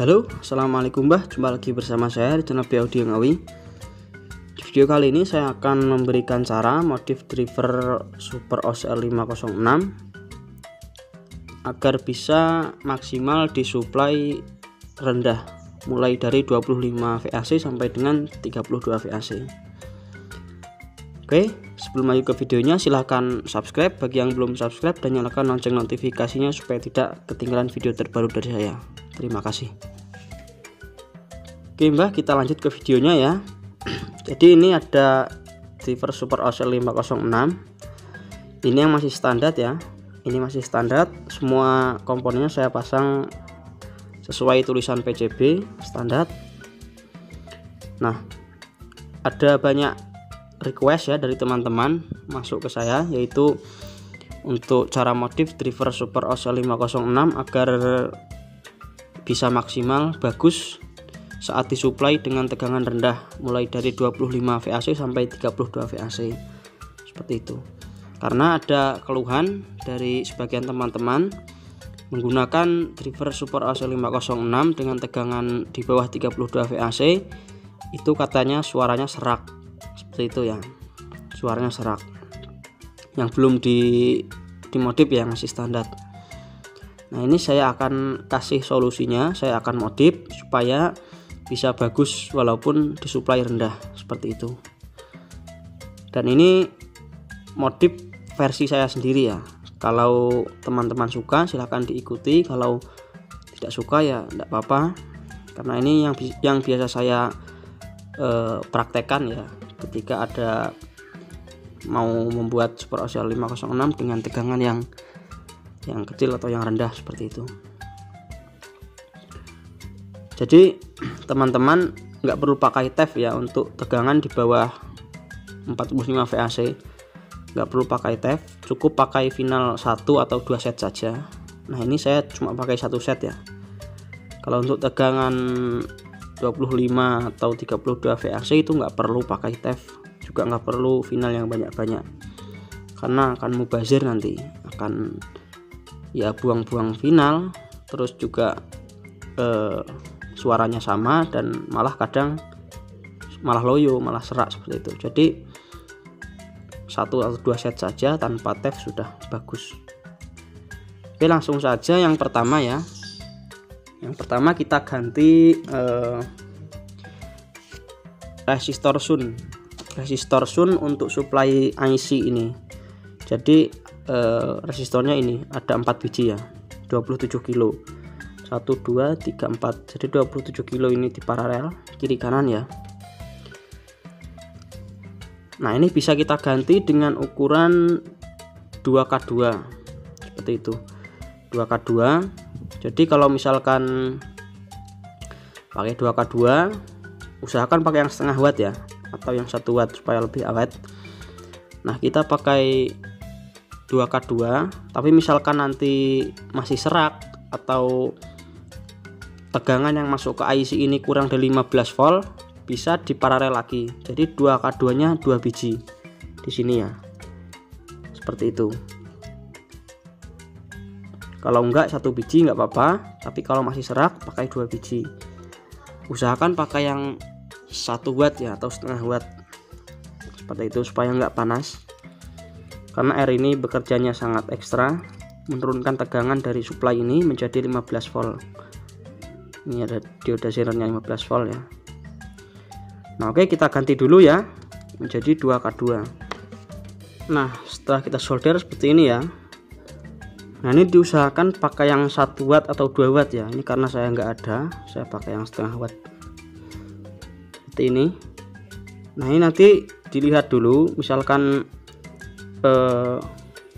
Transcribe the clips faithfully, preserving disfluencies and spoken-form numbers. Halo, assalamualaikum bah, jumpa lagi bersama saya di channel By Audio Ngawi. Di video kali ini saya akan memberikan cara modif driver Super O C L lima nol enam agar bisa maksimal disuplai rendah, mulai dari dua puluh lima V A C sampai dengan tiga puluh dua V A C. Oke, sebelum lanjut ke videonya silahkan subscribe bagi yang belum subscribe dan nyalakan lonceng notifikasinya supaya tidak ketinggalan video terbaru dari saya. Terima kasih. Oke mbak, kita lanjut ke videonya ya. Jadi ini ada driver Super O C L lima nol enam. Ini yang masih standar ya. Ini masih standar. Semua komponennya saya pasang sesuai tulisan P C B standar. Nah, ada banyak request ya dari teman-teman masuk ke saya, yaitu untuk cara modif driver Super O C L lima nol enam agar bisa maksimal bagus saat disuplai dengan tegangan rendah, mulai dari dua puluh lima V A C sampai tiga puluh dua V A C, seperti itu. Karena ada keluhan dari sebagian teman-teman menggunakan driver Super O C L lima nol enam dengan tegangan di bawah tiga puluh dua V A C, itu katanya suaranya serak, seperti itu ya, suaranya serak. Yang belum di dimodif ya, masih standar. Nah, ini saya akan kasih solusinya, saya akan modif supaya bisa bagus walaupun disuplai rendah, seperti itu. Dan ini modif versi saya sendiri ya. Kalau teman-teman suka silahkan diikuti, kalau tidak suka ya tidak apa-apa, karena ini yang yang biasa saya eh, praktekkan ya ketika ada mau membuat Super O C L lima nol enam dengan tegangan yang yang kecil atau yang rendah, seperti itu. Jadi teman-teman nggak perlu pakai T E F ya untuk tegangan di bawah empat puluh lima V A C, nggak perlu pakai T E F, cukup pakai final satu atau dua set saja. Nah, ini saya cuma pakai satu set ya. Kalau untuk tegangan dua puluh lima atau tiga puluh dua V A C itu nggak perlu pakai T E F, juga nggak perlu final yang banyak-banyak, karena akan mubazir, nanti akan ya buang-buang final. Terus juga eh, suaranya sama dan malah kadang malah loyo, malah serak, seperti itu. Jadi satu atau dua set saja tanpa T E F sudah bagus. Oke, langsung saja yang pertama ya. Yang pertama kita ganti eh, resistor sun resistor sun untuk supply I C ini. Jadi eh, resistornya ini ada empat biji ya, dua puluh tujuh kilo, satu, dua, tiga, empat. Jadi dua puluh tujuh kilo ini diparalel kiri kanan ya. Nah, ini bisa kita ganti dengan ukuran dua K dua, seperti itu, dua K dua. Jadi kalau misalkan pakai dua K dua, usahakan pakai yang setengah watt ya, atau yang satu watt supaya lebih awet. Nah, kita pakai dua K dua, tapi misalkan nanti masih serak atau tegangan yang masuk ke I C ini kurang dari lima belas volt, bisa diparalel lagi. Jadi dua K dua nya dua biji di sini ya, seperti itu. Kalau enggak satu biji enggak apa-apa, tapi kalau masih serak pakai dua biji. Usahakan pakai yang satu watt ya, atau setengah watt, seperti itu, supaya nggak panas. Karena air ini bekerjanya sangat ekstra, menurunkan tegangan dari supply ini menjadi lima belas volt. Ini ada dioda zenernya lima belas volt ya. Nah, oke, kita ganti dulu ya menjadi dua K dua. Nah, setelah kita solder seperti ini ya. Nah, ini diusahakan pakai yang satu watt atau dua watt ya. Ini karena saya nggak ada, saya pakai yang setengah watt seperti ini. Nah, ini nanti dilihat dulu, misalkan eh,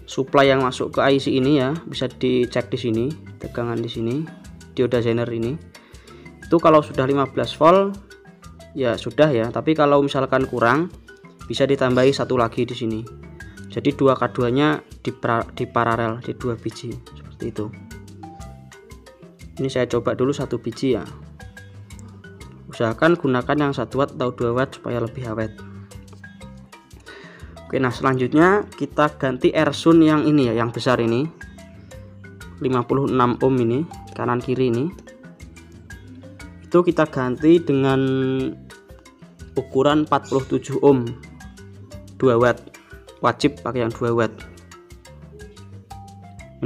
supply yang masuk ke I C ini ya, bisa dicek di sini, tegangan di sini, dioda zener ini. Itu kalau sudah lima belas volt ya sudah ya, tapi kalau misalkan kurang bisa ditambahi satu lagi di sini. Jadi dua K dua-nya diparalel di dua biji, seperti itu. Ini saya coba dulu satu biji ya. Usahakan gunakan yang satu watt atau dua watt supaya lebih awet. Oke, nah selanjutnya kita ganti air sun yang ini ya, yang besar ini, lima puluh enam ohm ini, kanan kiri ini. itu kita ganti dengan ukuran empat puluh tujuh ohm dua watt, wajib pakai yang dua watt.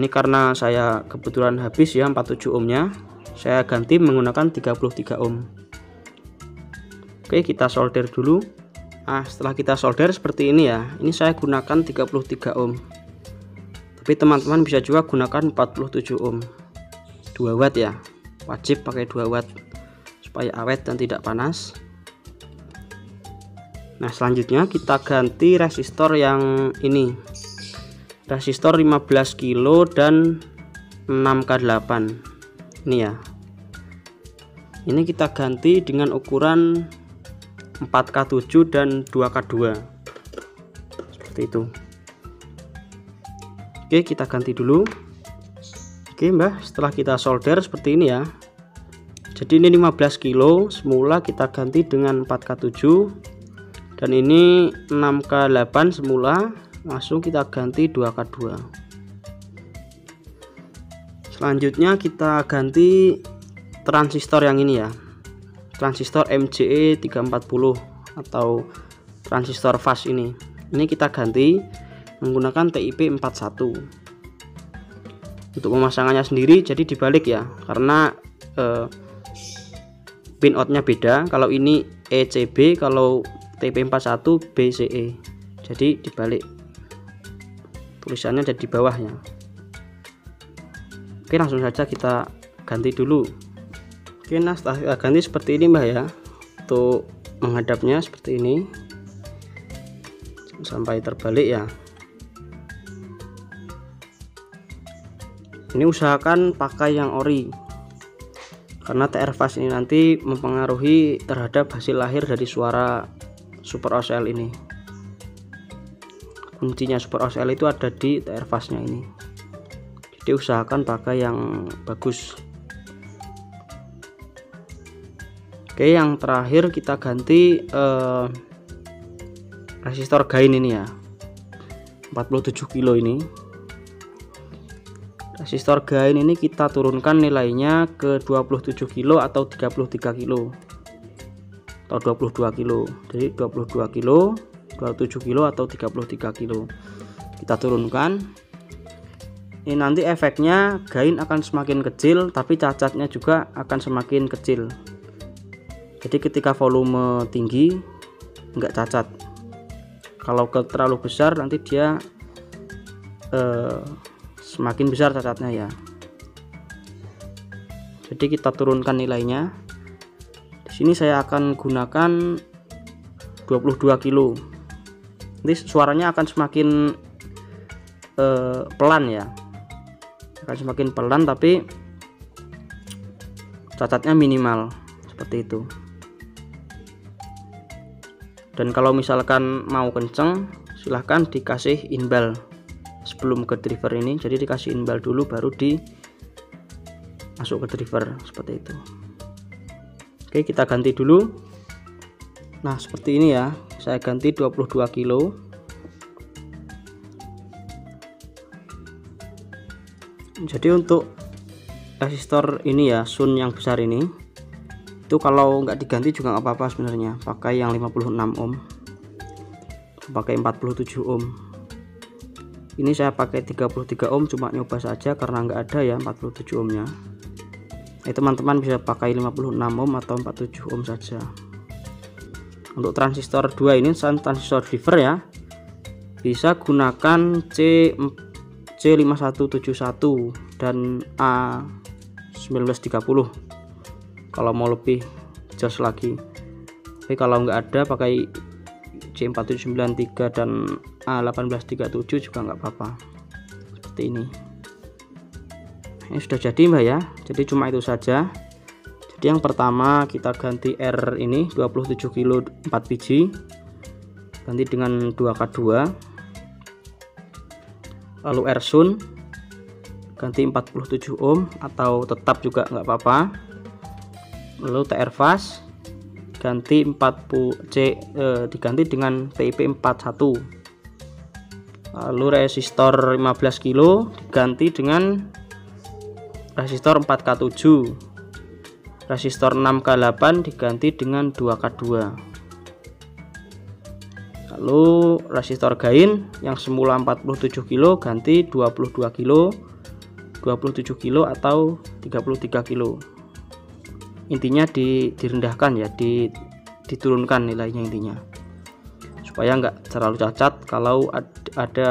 Ini karena saya kebetulan habis ya empat puluh tujuh ohmnya, saya ganti menggunakan tiga puluh tiga ohm. Oke, kita solder dulu. Nah, setelah kita solder seperti ini ya, ini saya gunakan tiga puluh tiga ohm, tapi teman-teman bisa juga gunakan empat puluh tujuh ohm dua watt ya, wajib pakai dua watt supaya awet dan tidak panas. Nah, selanjutnya kita ganti resistor yang ini, resistor lima belas kilo dan enam K delapan ini ya. Ini kita ganti dengan ukuran empat K tujuh dan dua K dua seperti itu. Oke, kita ganti dulu. Oke mbah, setelah kita solder seperti ini ya, jadi ini lima belas kilo semula kita ganti dengan empat K tujuh, dan ini enam K delapan semula langsung kita ganti dua K dua. Selanjutnya kita ganti transistor yang ini ya, transistor M J E tiga empat nol atau transistor fast ini. Ini kita ganti menggunakan T I P empat satu. Untuk pemasangannya sendiri jadi dibalik ya, karena eh, pin outnya beda. Kalau ini E C B, kalau T I P empat satu B C E, jadi dibalik tulisannya, jadi di bawahnya. Oke, langsung saja kita ganti dulu. Oke, nah setelah kita ganti seperti ini mbak ya, untuk menghadapnya seperti ini sampai terbalik ya. Ini usahakan pakai yang ori, karena T R fast ini nanti mempengaruhi terhadap hasil lahir dari suara Super O C L ini. Kuncinya Super O C L itu ada di T R fastnya ini, jadi usahakan pakai yang bagus. Oke, yang terakhir kita ganti eh, resistor gain ini ya, empat puluh tujuh kilo ini. Resistor gain ini kita turunkan nilainya ke dua puluh tujuh kilo atau tiga puluh tiga kilo atau dua puluh dua kilo, jadi dua puluh dua kilo, dua puluh tujuh kilo atau tiga puluh tiga kilo kita turunkan. Ini nanti efeknya gain akan semakin kecil, tapi cacatnya juga akan semakin kecil. Jadi ketika volume tinggi nggak cacat, kalau ke terlalu besar nanti dia eh, semakin besar cacatnya ya. Jadi kita turunkan nilainya. Di sini saya akan gunakan dua puluh dua kilo. Nanti suaranya akan semakin eh, pelan ya, akan semakin pelan tapi cacatnya minimal seperti itu. Dan kalau misalkan mau kenceng silahkan dikasih inbal sebelum ke driver ini, jadi dikasih inbal dulu baru di masuk ke driver seperti itu. Oke, kita ganti dulu. Nah seperti ini ya, saya ganti dua puluh dua kilo. Jadi untuk resistor ini ya, sun yang besar ini, itu kalau nggak diganti juga nggak apa-apa sebenarnya, pakai yang lima puluh enam ohm, pakai empat puluh tujuh ohm. Ini saya pakai tiga puluh tiga ohm cuma nyoba saja karena nggak ada ya empat puluh tujuh ohmnya. Eh, teman-teman bisa pakai lima puluh enam ohm atau empat puluh tujuh ohm saja. Untuk transistor dua ini transistor driver ya, bisa gunakan C C lima satu tujuh satu dan A seribu sembilan ratus tiga puluh kalau mau lebih jos lagi. Tapi kalau nggak ada pakai C empat tujuh sembilan tiga dan A seribu delapan ratus tiga puluh tujuh juga nggak apa-apa seperti ini. Ini sudah jadi mbak ya, jadi cuma itu saja. Jadi yang pertama kita ganti R ini dua puluh tujuh kilo empat biji, ganti dengan dua K dua. Lalu R sun ganti empat puluh tujuh ohm atau tetap juga nggak apa-apa. Lalu T R fast ganti empat puluh C eh, diganti dengan T I P empat satu. Lalu resistor lima belas kilo diganti dengan resistor empat K tujuh. resistor enam K delapan diganti dengan dua K dua. Lalu resistor gain yang semula empat puluh tujuh kilo ganti dua puluh dua kilo, dua puluh tujuh kilo atau tiga puluh tiga kilo. Intinya di, direndahkan ya, di, diturunkan nilainya intinya. Supaya nggak terlalu cacat kalau ada, ada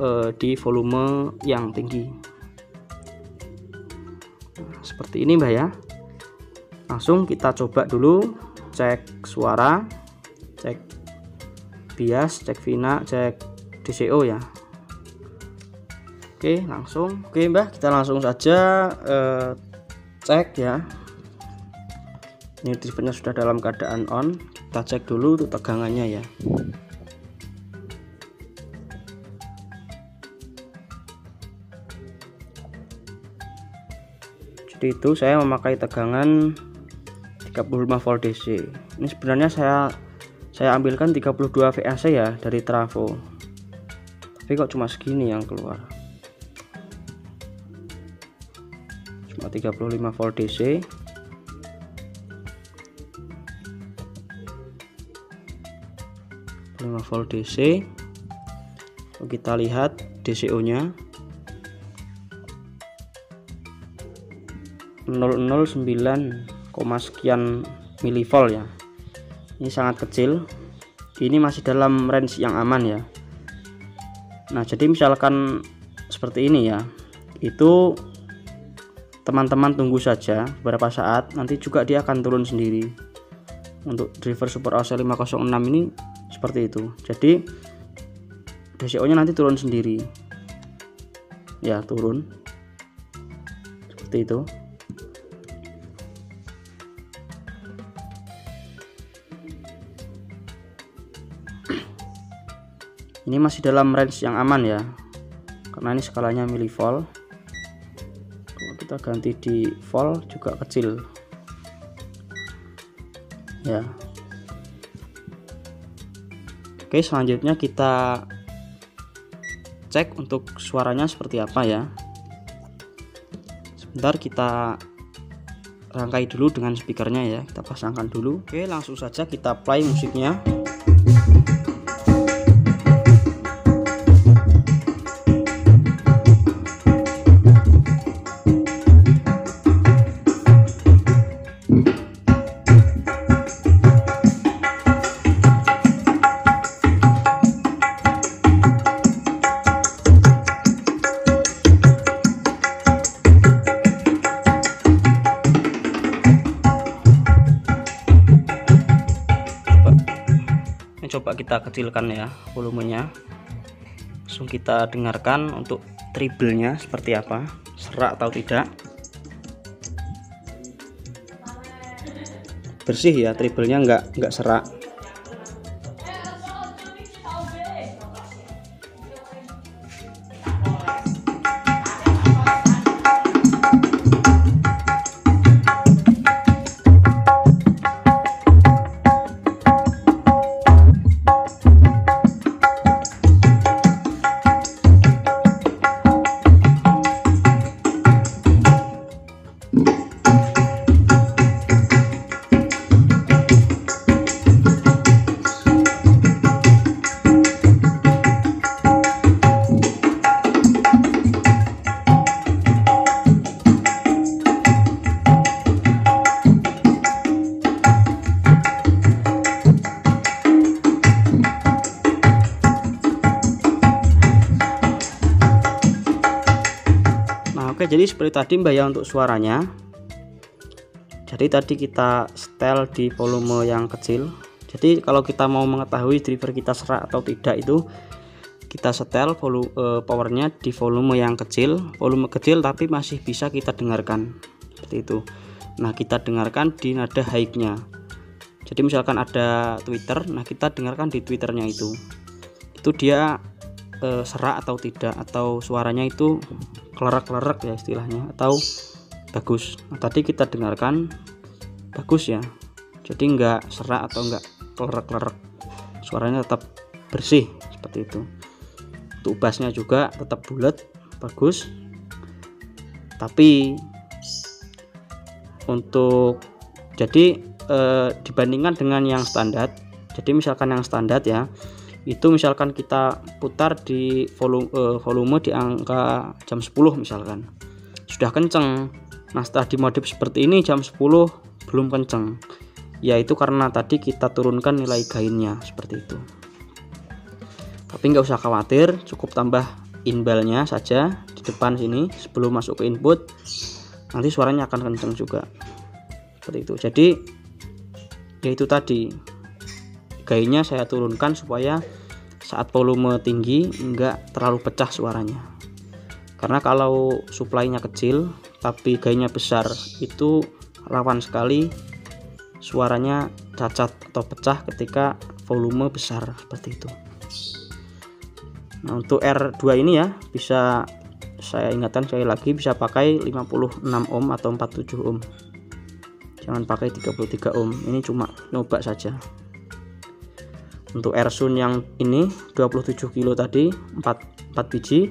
e, di volume yang tinggi. Nah, seperti ini Mbak ya. Langsung kita coba dulu, cek suara, cek bias, cek vina, cek D C O ya. Oke langsung, oke Mbah, kita langsung saja eh, cek ya. Ini drivernya sudah dalam keadaan on, kita cek dulu untuk tegangannya ya. Jadi itu saya memakai tegangan tiga puluh lima volt D C. Ini sebenarnya saya saya ambilkan tiga puluh dua V A C ya dari trafo, tapi kok cuma segini yang keluar, cuma tiga puluh lima volt D C. lima volt D C kita lihat D C O nya nol nol sembilan, sekian milivolt ya. Ini sangat kecil, ini masih dalam range yang aman ya. Nah jadi misalkan seperti ini ya, itu teman-teman tunggu saja beberapa saat, nanti juga dia akan turun sendiri. Untuk driver Super S O C L lima nol enam ini seperti itu, jadi D C O nya nanti turun sendiri ya, turun seperti itu. Ini masih dalam range yang aman ya, karena ini skalanya milivolt. Kalau kita ganti di volt juga kecil ya. Oke selanjutnya kita cek untuk suaranya seperti apa ya. Sebentar kita rangkai dulu dengan speakernya ya, kita pasangkan dulu. Oke langsung saja kita play musiknya. Coba kita kecilkan ya volumenya, langsung kita dengarkan untuk treble-nya seperti apa, serak atau tidak, bersih ya treble-nya, nggak nggak serak. Oke jadi seperti tadi Mbak ya untuk suaranya. Jadi tadi kita setel di volume yang kecil. Jadi kalau kita mau mengetahui driver kita serak atau tidak itu kita setel volume eh, powernya di volume yang kecil, volume kecil tapi masih bisa kita dengarkan seperti itu. Nah kita dengarkan di nada high-nya. Jadi misalkan ada Twitter, nah kita dengarkan di Twitternya itu, itu dia eh, serak atau tidak, atau suaranya itu klerak-klerak ya istilahnya, atau bagus. Nah, tadi kita dengarkan bagus ya, jadi nggak serak atau nggak klerak-klerak, suaranya tetap bersih seperti itu. Untuk bassnya juga tetap bulat bagus, tapi untuk Jadi eh, dibandingkan dengan yang standar, jadi misalkan yang standar ya, itu misalkan kita putar di volume, eh, volume di angka jam sepuluh misalkan, sudah kenceng. Nah setelah dimodif seperti ini jam sepuluh belum kenceng, yaitu karena tadi kita turunkan nilai gainnya seperti itu. Tapi nggak usah khawatir, cukup tambah inbalnya saja di depan sini sebelum masuk ke input, nanti suaranya akan kenceng juga seperti itu. Jadi yaitu tadi gainnya saya turunkan supaya saat volume tinggi nggak terlalu pecah suaranya. Karena kalau supply-nya kecil tapi gainnya besar, itu rawan sekali suaranya cacat atau pecah ketika volume besar seperti itu. Nah untuk R dua ini ya, bisa saya ingatkan sekali lagi, bisa pakai lima puluh enam ohm atau empat puluh tujuh ohm, jangan pakai tiga puluh tiga ohm, ini cuma nyoba saja. Untuk R-Sun yang ini dua puluh tujuh kilo tadi empat biji,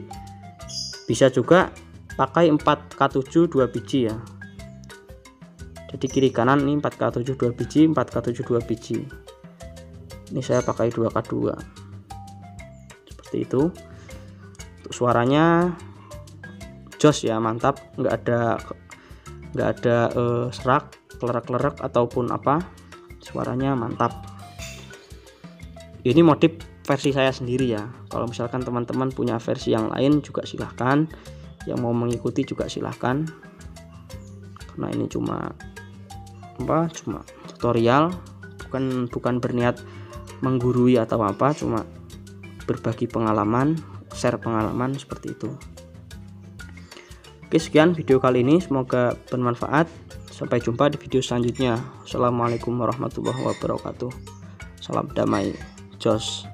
bisa juga pakai empat K tujuh dua biji ya. Jadi kiri kanan ini empat K tujuh dua biji, empat K tujuh dua biji. Ini saya pakai dua K dua. Seperti itu. Untuk suaranya jos ya, mantap, nggak ada nggak ada eh, serak, klerak-klerak ataupun apa. Suaranya mantap. Ini motif versi saya sendiri ya. Kalau misalkan teman-teman punya versi yang lain juga silahkan, yang mau mengikuti juga silahkan, karena ini cuma apa, cuma tutorial, bukan bukan berniat menggurui atau apa, cuma berbagi pengalaman, share pengalaman seperti itu. Oke, sekian video kali ini, semoga bermanfaat. Sampai jumpa di video selanjutnya. Assalamualaikum warahmatullahi wabarakatuh. Salam damai, Jos.